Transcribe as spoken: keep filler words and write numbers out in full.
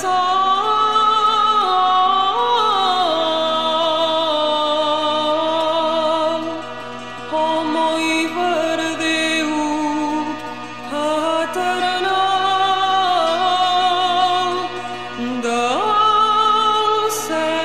soul, oh, my word.